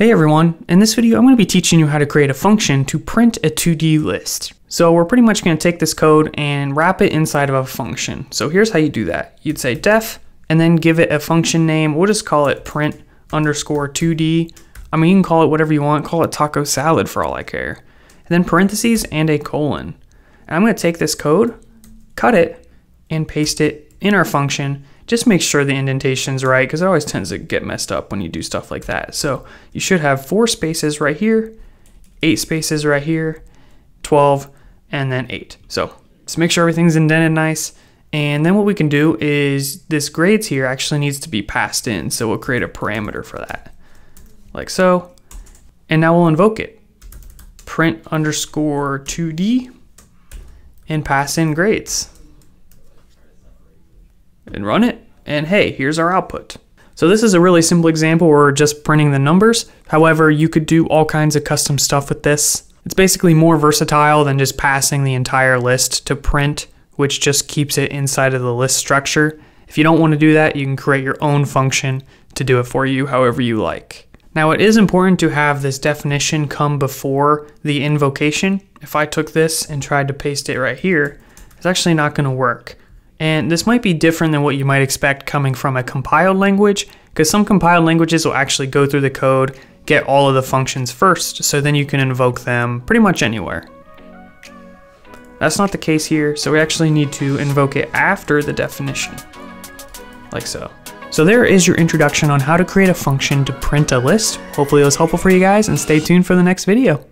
Hey everyone, in this video I'm going to be teaching you how to create a function to print a 2D list. So we're pretty much going to take this code and wrap it inside of a function. So here's how you do that. You'd say def and then give it a function name. We'll just call it print underscore 2D. I mean, you can call it whatever you want. Call it taco salad for all I care. And then parentheses and a colon. And I'm going to take this code, cut it, and paste it in our function. Just make sure the indentation's right because it always tends to get messed up when you do stuff like that. So you should have 4 spaces right here, 8 spaces right here, 12, and then 8. So just make sure everything's indented nice. And then what we can do is this grades here actually needs to be passed in. So we'll create a parameter for that like so. And now we'll invoke it. Print underscore 2D and pass in grades. And run it, and hey, here's our output. So this is a really simple example where we're just printing the numbers. However, you could do all kinds of custom stuff with this. It's basically more versatile than just passing the entire list to print, which just keeps it inside of the list structure. If you don't want to do that, you can create your own function to do it for you however you like. Now it is important to have this definition come before the invocation. If I took this and tried to paste it right here, it's actually not going to work. And this might be different than what you might expect coming from a compiled language, because some compiled languages will actually go through the code, get all of the functions first, so then you can invoke them pretty much anywhere. That's not the case here, so we actually need to invoke it after the definition, like so. So there is your introduction on how to create a function to print a list. Hopefully it was helpful for you guys, and stay tuned for the next video.